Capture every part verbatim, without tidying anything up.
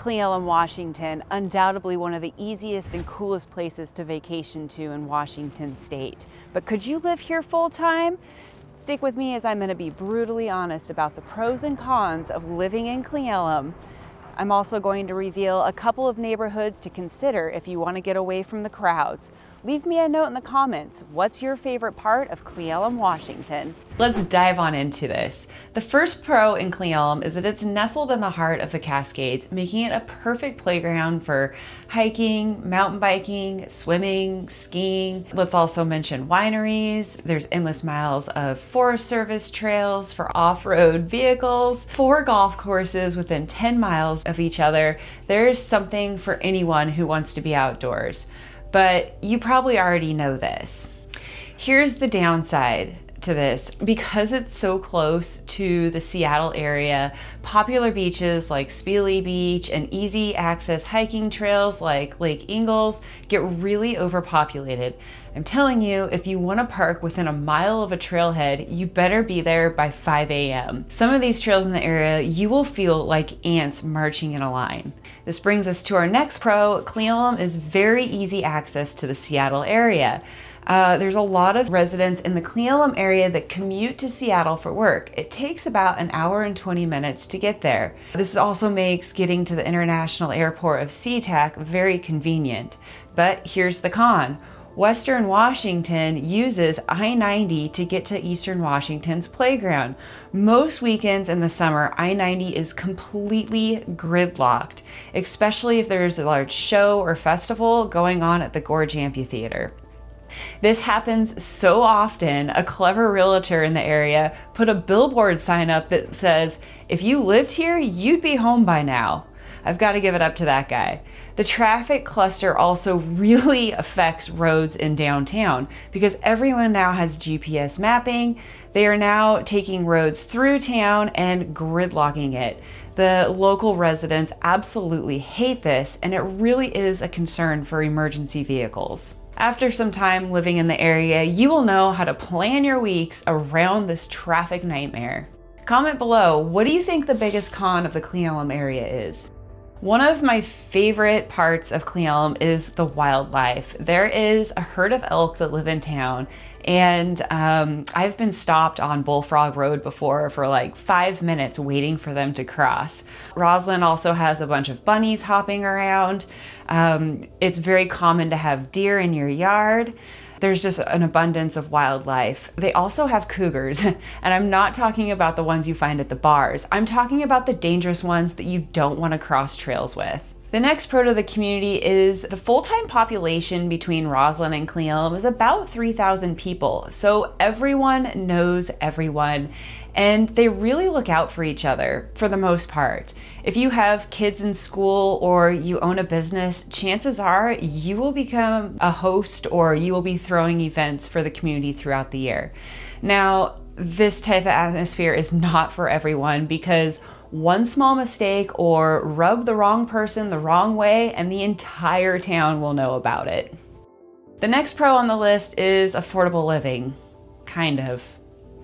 Cle Elum, Washington, undoubtedly one of the easiest and coolest places to vacation to in Washington state. But could you live here full time? Stick with me as I'm going to be brutally honest about the pros and cons of living in Cle Elum. I'm also going to reveal a couple of neighborhoods to consider if you want to get away from the crowds. Leave me a note in the comments. What's your favorite part of Cle Elum, Washington? Let's dive on into this. The first pro in Cle Elum is that it's nestled in the heart of the Cascades, making it a perfect playground for hiking, mountain biking, swimming, skiing. Let's also mention wineries. There's endless miles of Forest Service trails for off-road vehicles, four golf courses within ten miles of each other. There's something for anyone who wants to be outdoors. But you probably already know this. Here's the downside to this. Because it's so close to the Seattle area, popular beaches like Speely Beach and easy access hiking trails like Lake Ingalls get really overpopulated. I'm telling you, if you want to park within a mile of a trailhead, you better be there by five A M Some of these trails in the area, you will feel like ants marching in a line. This brings us to our next pro. Cle Elum is very easy access to the Seattle area. Uh, there's a lot of residents in the Cle Elum area that commute to Seattle for work. It takes about an hour and twenty minutes to get there. This also makes getting to the international airport of SeaTac very convenient. But here's the con. Western Washington uses I ninety to get to Eastern Washington's playground. Most weekends in the summer, I ninety is completely gridlocked, especially if there's a large show or festival going on at the Gorge Amphitheater. This happens so often, a clever realtor in the area put a billboard sign up that says, "If you lived here, you'd be home by now." I've got to give it up to that guy. The traffic cluster also really affects roads in downtown because everyone now has G P S mapping. They are now taking roads through town and gridlocking it. The local residents absolutely hate this, and it really is a concern for emergency vehicles. After some time living in the area, you will know how to plan your weeks around this traffic nightmare. Comment below, what do you think the biggest con of the Cle Elum area is? One of my favorite parts of Cle Elum is the wildlife. There is a herd of elk that live in town, and um, I've been stopped on Bullfrog Road before for like five minutes waiting for them to cross. Roslyn also has a bunch of bunnies hopping around. Um, it's very common to have deer in your yard. There's just an abundance of wildlife. They also have cougars, and I'm not talking about the ones you find at the bars. I'm talking about the dangerous ones that you don't want to cross trails with. The next pro to the community is the full-time population between Roslyn and Cle Elum is about three thousand people. So everyone knows everyone, and they really look out for each other for the most part. If you have kids in school or you own a business, chances are you will become a host or you will be throwing events for the community throughout the year. Now, this type of atmosphere is not for everyone because one small mistake or rub the wrong person the wrong way and the entire town will know about it. The next pro on the list is affordable living, kind of.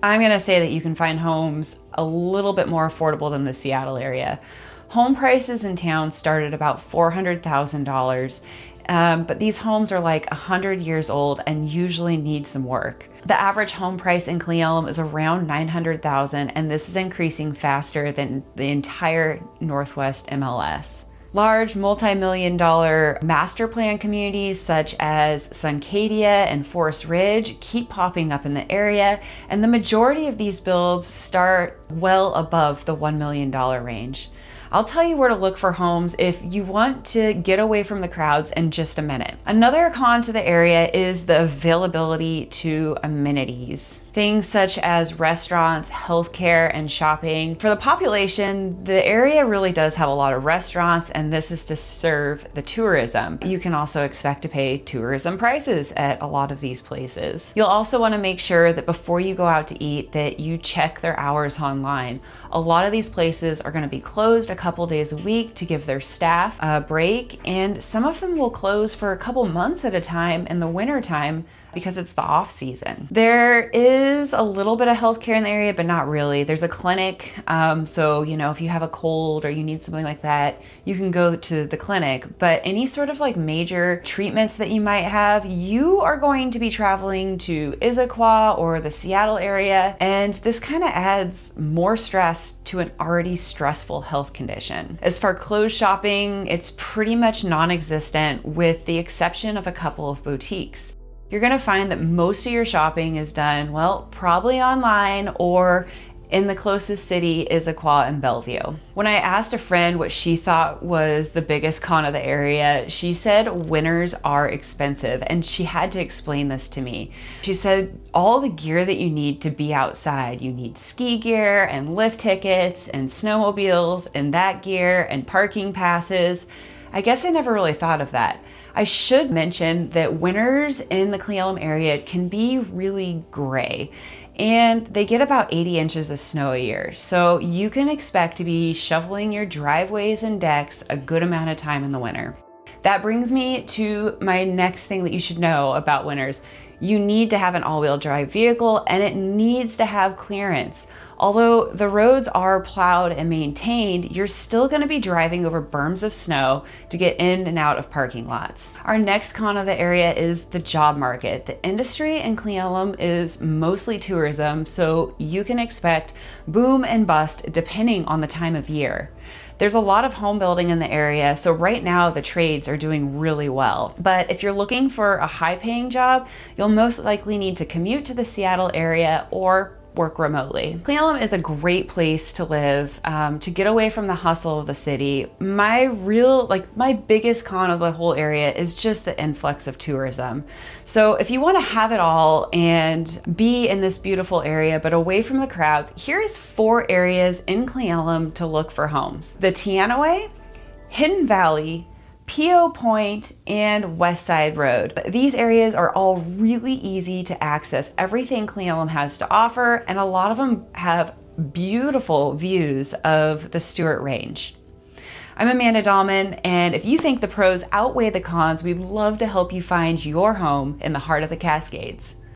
I'm gonna say that you can find homes a little bit more affordable than the Seattle area. Home prices in town start at about four hundred thousand dollars, um, but these homes are like one hundred years old and usually need some work. The average home price in Cle Elum is around nine hundred thousand dollars, and this is increasing faster than the entire Northwest M L S. Large multi-million dollar master plan communities such as Suncadia and Forest Ridge keep popping up in the area, and the majority of these builds start well above the one million dollar range. I'll tell you where to look for homes if you want to get away from the crowds in just a minute. Another con to the area is the availability to amenities. Things such as restaurants, healthcare, and shopping. For the population, the area really does have a lot of restaurants, and this is to serve the tourism. You can also expect to pay tourism prices at a lot of these places. You'll also want to make sure that before you go out to eat that you check their hours online. A lot of these places are going to be closed a couple days a week to give their staff a break, and some of them will close for a couple months at a time in the winter time because it's the off season. There is a little bit of healthcare in the area, but not really. There's a clinic. Um, so, you know, if you have a cold or you need something like that, you can go to the clinic, but any sort of like major treatments that you might have, you are going to be traveling to Issaquah or the Seattle area. And this kind of adds more stress to an already stressful health condition. As for clothes shopping, it's pretty much non-existent with the exception of a couple of boutiques. You're gonna find that most of your shopping is done, well, probably online or in the closest city, Issaquah and Bellevue. When I asked a friend what she thought was the biggest con of the area, she said winters are expensive, and she had to explain this to me. She said all the gear that you need to be outside, you need ski gear and lift tickets and snowmobiles and that gear and parking passes. I guess I never really thought of that. I should mention that winters in the Cle Elum area can be really gray, and they get about eighty inches of snow a year. So you can expect to be shoveling your driveways and decks a good amount of time in the winter. That brings me to my next thing that you should know about winters. You need to have an all-wheel drive vehicle, and it needs to have clearance. Although the roads are plowed and maintained, you're still gonna be driving over berms of snow to get in and out of parking lots. Our next con of the area is the job market. The industry in Cle Elum is mostly tourism, so you can expect boom and bust depending on the time of year. There's a lot of home building in the area, so right now the trades are doing really well. But if you're looking for a high-paying job, you'll most likely need to commute to the Seattle area or work remotely. Cle Elum is a great place to live, um, to get away from the hustle of the city. My real, like my biggest con of the whole area is just the influx of tourism. So if you want to have it all and be in this beautiful area, but away from the crowds, here's four areas in Cle Elum to look for homes. The Tianaway, Hidden Valley, P O Point, and West Side Road. These areas are all really easy to access. Everything Cle Elum has to offer, and a lot of them have beautiful views of the Stuart Range. I'm Amanda Dallman, and if you think the pros outweigh the cons, we'd love to help you find your home in the heart of the Cascades.